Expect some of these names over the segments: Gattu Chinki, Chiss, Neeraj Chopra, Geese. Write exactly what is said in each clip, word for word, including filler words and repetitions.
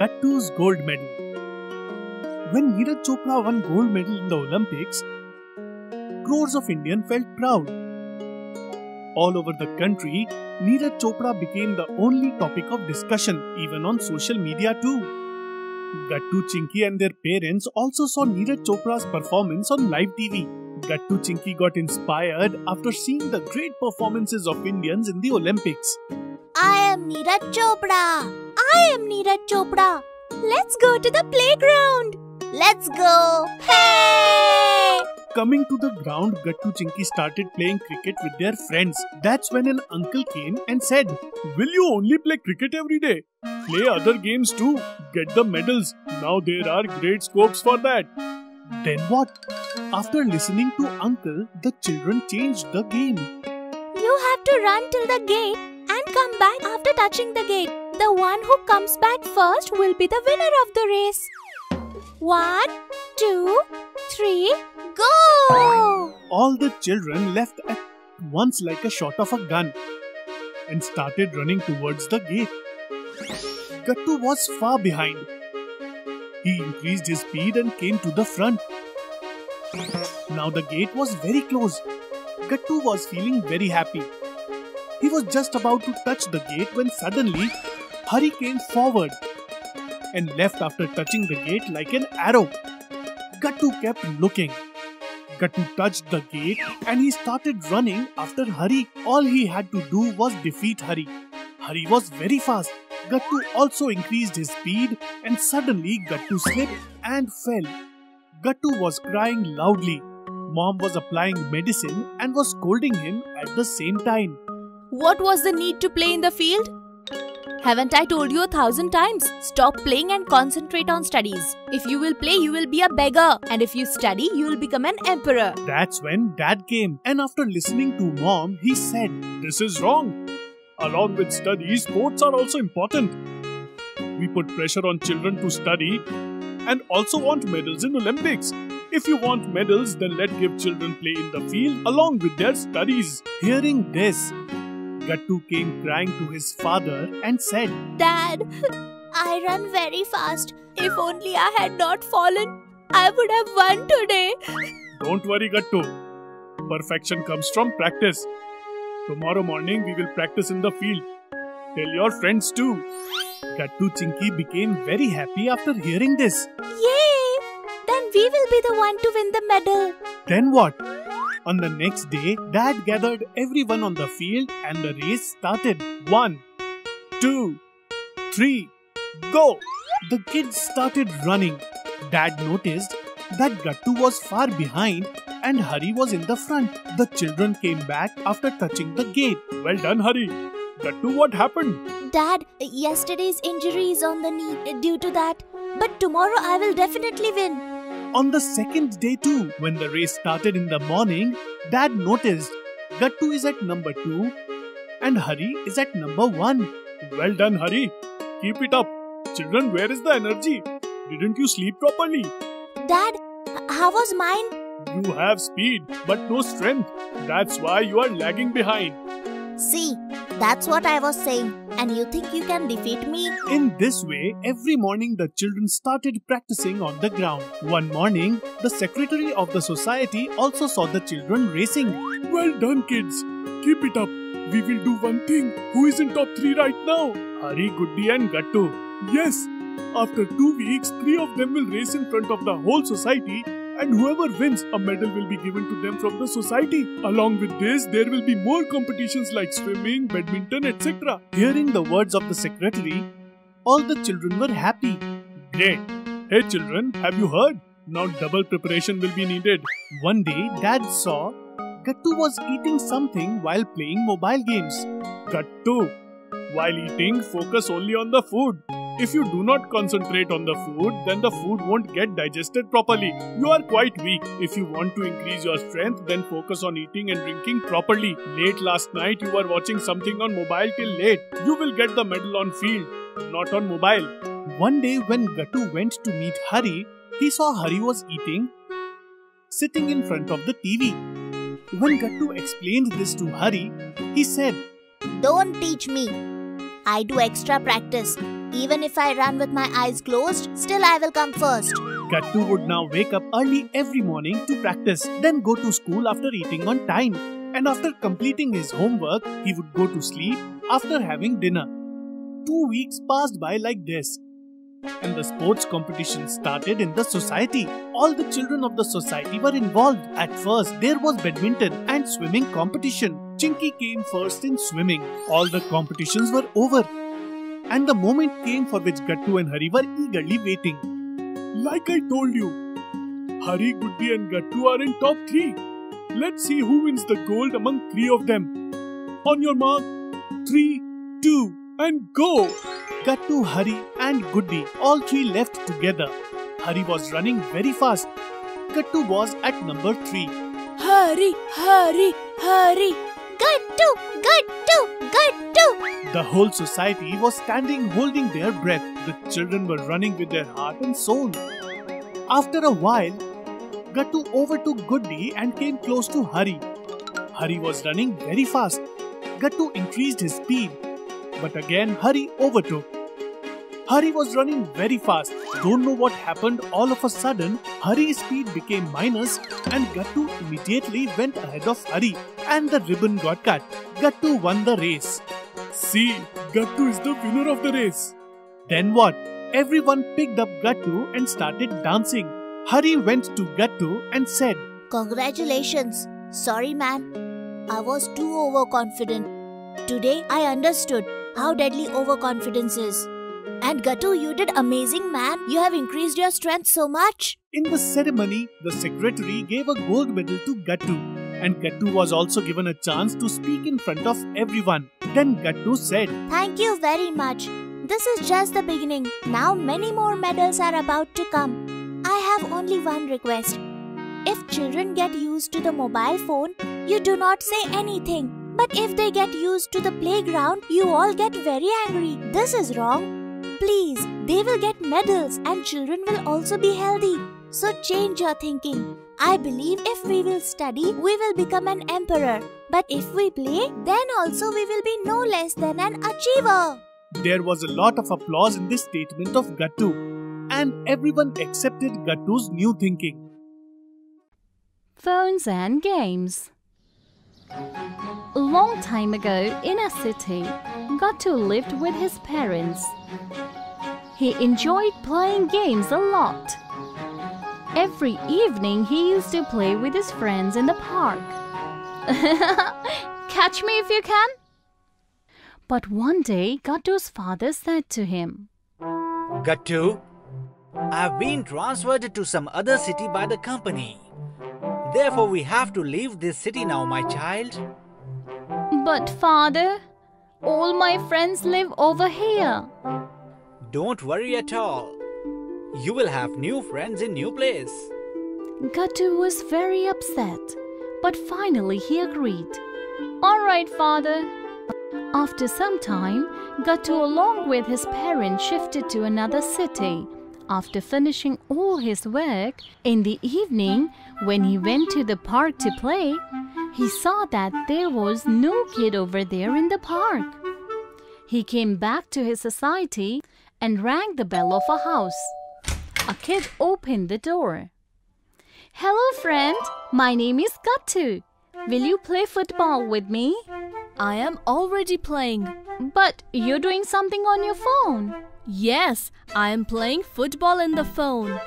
Tattoos gold medal. When Neeraj Chopra won gold medal in the Olympics, crores of Indians felt proud. All over the country, Neeraj Chopra became the only topic of discussion, even on social media too. Gattu Chinki and their parents also saw Neeraj Chopra's performance on live T V. Gattu Chinki got inspired after seeing the great performances of Indians in the Olympics. I am Neeraj Chopra. I am Neeraj Chopra. Let's go to the playground. Let's go. Hey! Coming to the ground, Gattu Chinki started playing cricket with their friends. That's when an uncle came and said, "Will you only play cricket every day? Play other games too. Get the medals. Now there are great scopes for that." Then what? After listening to uncle, the children changed the game. You have to run till the gate and come back after touching the gate. The one who comes back first will be the winner of the race. One, two, three, go! All the children left at once like a shot of a gun and started running towards the gate. Gattu was far behind. He increased his speed and came to the front. Now the gate was very close. Gattu was feeling very happy. He was just about to touch the gate when suddenly, Hari came forward and left after touching the gate like an arrow. Gattu kept looking. Gattu touched the gate and he started running after Hari. All he had to do was defeat Hari. Hari was very fast. Gattu also increased his speed and suddenly Gattu slipped and fell. Gattu was crying loudly. Mom was applying medicine and was scolding him at the same time. What was the need to play in the field? Haven't I told you a thousand times? Stop playing and concentrate on studies. If you will play, you will be a beggar. And if you study, you will become an emperor. That's when Dad came. And after listening to Mom, he said, "This is wrong. Along with studies, sports are also important. We put pressure on children to study and also want medals in Olympics. If you want medals, then let give children play in the field along with their studies." Hearing this, Gattu came crying to his father and said, "Dad, I run very fast. If only I had not fallen, I would have won today." "Don't worry, Gattu. Perfection comes from practice. Tomorrow morning we will practice in the field. Tell your friends too." Gattu Chinki became very happy after hearing this. Yay! Then we will be the one to win the medal. Then what? On the next day, Dad gathered everyone on the field and the race started. One, two, three, go! The kids started running. Dad noticed that Gattu was far behind and Hari was in the front. The children came back after touching the gate. "Well done, Hari. Gattu, what happened?" "Dad, yesterday's injury is on the knee due to that. But tomorrow I will definitely win." On the second day too, when the race started in the morning, Dad noticed Gattu is at number two and Hari is at number one. "Well done, Hari. Keep it up. Children, where is the energy? Didn't you sleep properly?" "Dad, how was mine?" "You have speed, but no strength. That's why you are lagging behind." "See, that's what I was saying. And you think you can defeat me?" In this way, every morning the children started practicing on the ground. One morning, the secretary of the society also saw the children racing. "Well done, kids. Keep it up. We will do one thing. Who is in top three right now?" "Hari, Guddi and Gattu." "Yes. After two weeks, three of them will race in front of the whole society. And whoever wins, a medal will be given to them from the society. Along with this, there will be more competitions like swimming, badminton, et cetera" Hearing the words of the secretary, all the children were happy. "Great! Hey children, have you heard? Now double preparation will be needed." One day, Dad saw Gattu was eating something while playing mobile games. "Gattu, while eating, focus only on the food. If you do not concentrate on the food, then the food won't get digested properly. You are quite weak. If you want to increase your strength, then focus on eating and drinking properly. Late last night, you were watching something on mobile till late. You will get the medal on field, not on mobile." One day when Gattu went to meet Hari, he saw Hari was eating, sitting in front of the T V. When Gattu explained this to Hari, he said, "Don't teach me. I do extra practice. Even if I run with my eyes closed, still I will come first. Gattu would now wake up early every morning to practice, then go to school after eating on time. And after completing his homework, he would go to sleep after having dinner. Two weeks passed by like this. And the sports competition started in the society. All the children of the society were involved. At first, there was badminton and swimming competition. Chinky came first in swimming. All the competitions were over. And the moment came for which Gattu and Hari were eagerly waiting. Like I told you, Hari, Gutti and Gattu are in top three. Let's see who wins the gold among three of them. On your mark, three, two, and go! Gattu, Hari and Gutti, all three left together. Hari was running very fast. Gattu was at number three. Hari, Hari, Hari! Gattu, Gattu, Gattu! The whole society was standing holding their breath. The children were running with their heart and soul. After a while, Gattu overtook Gutti and came close to Hari. Hari was running very fast. Gattu increased his speed. But again, Hari overtook. Hari was running very fast. Don't know what happened. All of a sudden, Hari's speed became minus and Gattu immediately went ahead of Hari and the ribbon got cut. Gattu won the race. See, Gattu is the winner of the race. Then what? Everyone picked up Gattu and started dancing. Hari went to Gattu and said, Congratulations. Sorry man, I was too overconfident. Today I understood how deadly overconfidence is. And Gattu, you did amazing man. You have increased your strength so much. In the ceremony, the secretary gave a gold medal to Gattu. And Gattu was also given a chance to speak in front of everyone. Then Gattu said, Thank you very much. This is just the beginning. Now many more medals are about to come. I have only one request. If children get used to the mobile phone, you do not say anything. But if they get used to the playground, you all get very angry. This is wrong. Please, they will get medals and children will also be healthy. So change your thinking. I believe if we will study, we will become an emperor. But if we play, then also we will be no less than an achiever. There was a lot of applause in this statement of Gattu. And everyone accepted Gattu's new thinking. Phones and games. A long time ago, in a city, Gattu lived with his parents. He enjoyed playing games a lot. Every evening, he used to play with his friends in the park. Catch me if you can! But one day, Gattu's father said to him, Gattu, I've been transferred to some other city by the company. Therefore, we have to leave this city now, my child. But father, all my friends live over here. Don't worry at all. You will have new friends in new place. Gattu was very upset, but finally he agreed. All right, father. After some time, Gattu along with his parents shifted to another city. After finishing all his work, in the evening, when he went to the park to play, he saw that there was no kid over there in the park. He came back to his society and rang the bell of a house. A kid opened the door. Hello friend, my name is Gattu. Will you play football with me? I am already playing. But you're doing something on your phone. Yes, I am playing football in the phone.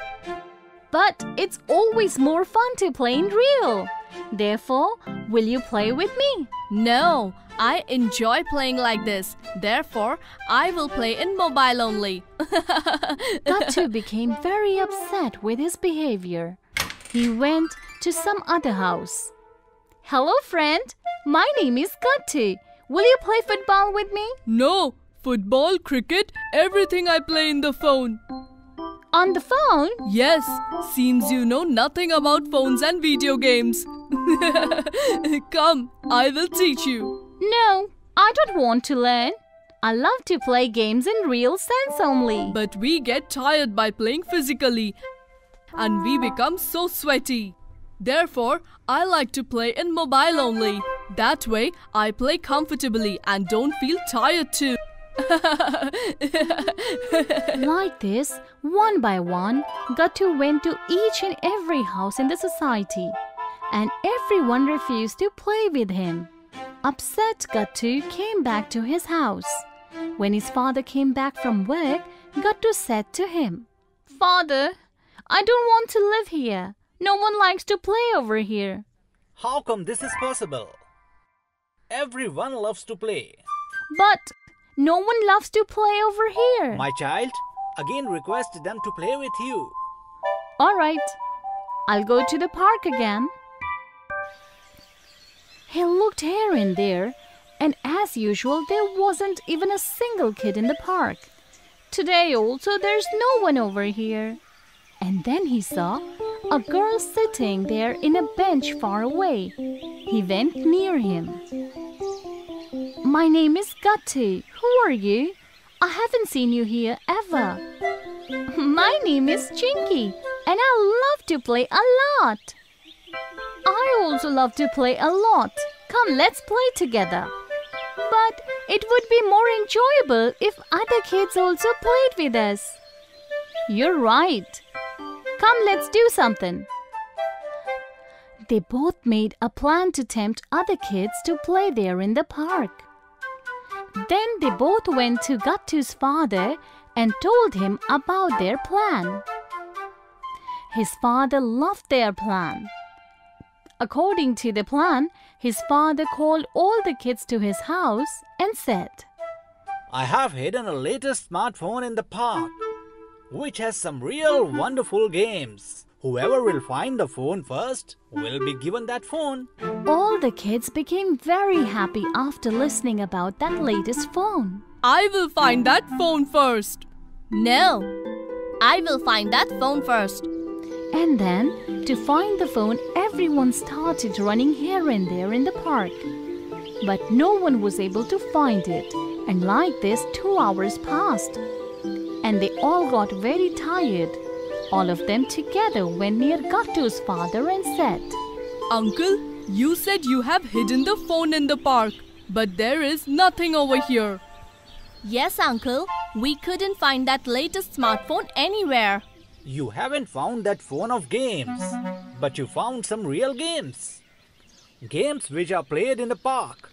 But it's always more fun to play in real. Therefore, will you play with me? No, I enjoy playing like this. Therefore, I will play in mobile only. Gattu became very upset with his behavior. He went to some other house. Hello friend, my name is Gattu. Will you play football with me? No. Football, cricket, everything I play in the phone. On the phone? Yes, seems you know nothing about phones and video games. Come, I will teach you. No, I don't want to learn. I love to play games in real sense only. But we get tired by playing physically and we become so sweaty. Therefore, I like to play in mobile only. That way, I play comfortably and don't feel tired too. Like this, one by one, Gattu went to each and every house in the society, and everyone refused to play with him. Upset, Gattu came back to his house. When his father came back from work, Gattu said to him, "Father, I don't want to live here. No one likes to play over here." "How come this is possible? Everyone loves to play." "But no one loves to play over here." "My child, again request them to play with you." "All right, I'll go to the park again." He looked here and there, and as usual, there wasn't even a single kid in the park. Today also, there's no one over here. And then he saw a girl sitting there in a bench far away. He went near him. "My name is Gattu. Who are you? I haven't seen you here ever." "My name is Chinky, and I love to play a lot." "I also love to play a lot. Come, let's play together." "But it would be more enjoyable if other kids also played with us." "You're right. Come, let's do something." They both made a plan to tempt other kids to play there in the park. Then they both went to Gattu's father and told him about their plan. His father loved their plan. According to the plan, his father called all the kids to his house and said, "I have hidden a latest smartphone in the park, which has some real wonderful games. Whoever will find the phone first will be given that phone." All the kids became very happy after listening about that latest phone. "I will find that phone first." "No, I will find that phone first." And then, to find the phone, everyone started running here and there in the park. But no one was able to find it, and like this, two hours passed. And they all got very tired. All of them together went near Gattu's father and said, "Uncle, you said you have hidden the phone in the park, but there is nothing over here." "Yes, Uncle, we couldn't find that latest smartphone anywhere." "You haven't found that phone of games, but you found some real games. Games which are played in the park."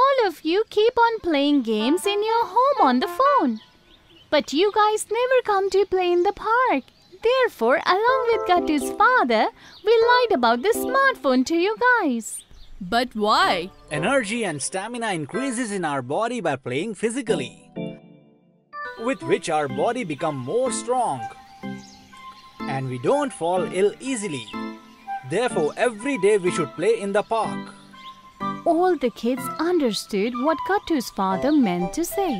"All of you keep on playing games in your home on the phone. But you guys never come to play in the park. Therefore, along with Gattu's father, we lied about the smartphone to you guys." "But why?" "Energy and stamina increases in our body by playing physically, with which our body becomes more strong, and we don't fall ill easily. Therefore, every day we should play in the park." All the kids understood what Gattu's father meant to say.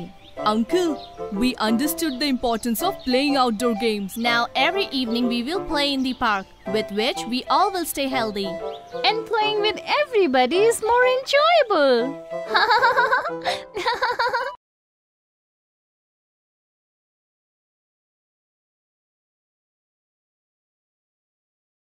"Uncle, we understood the importance of playing outdoor games. Now every evening we will play in the park, with which we all will stay healthy. And playing with everybody is more enjoyable."